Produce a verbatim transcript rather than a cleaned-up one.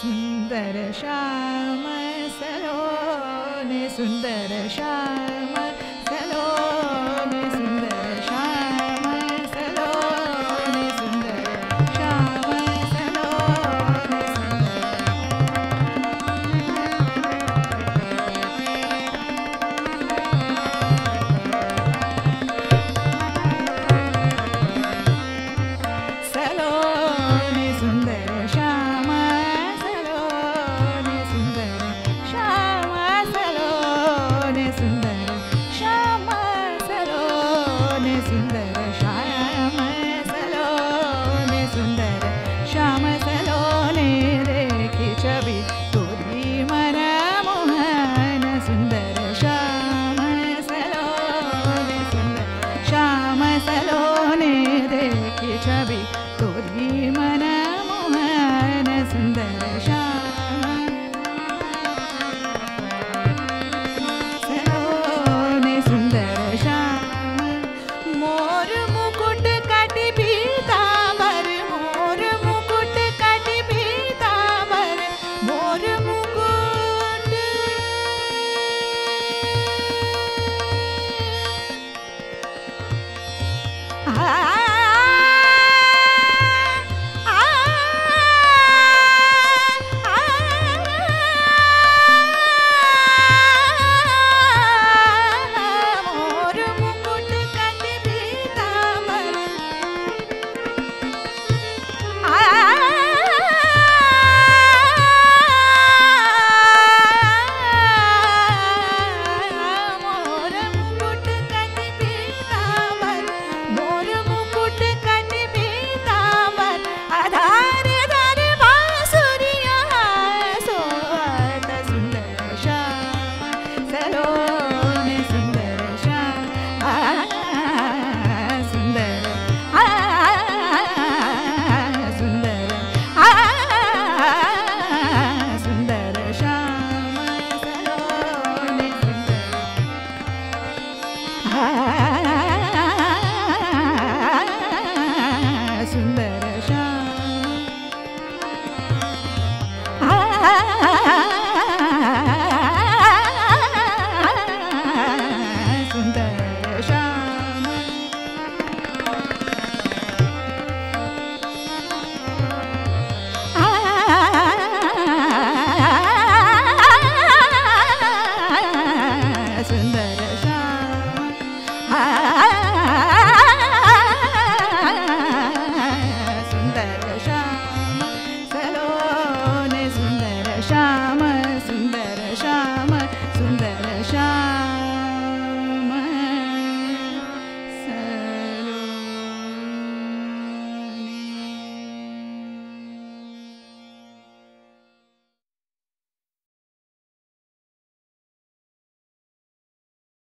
Sundar Shyam Salone, Sundar Shyam Salone, Sundar Shyam Salone, Sundar Shyam Salone, Salone, Sundar Shyam. Sundar Shyam Salone, Sundar Shyam.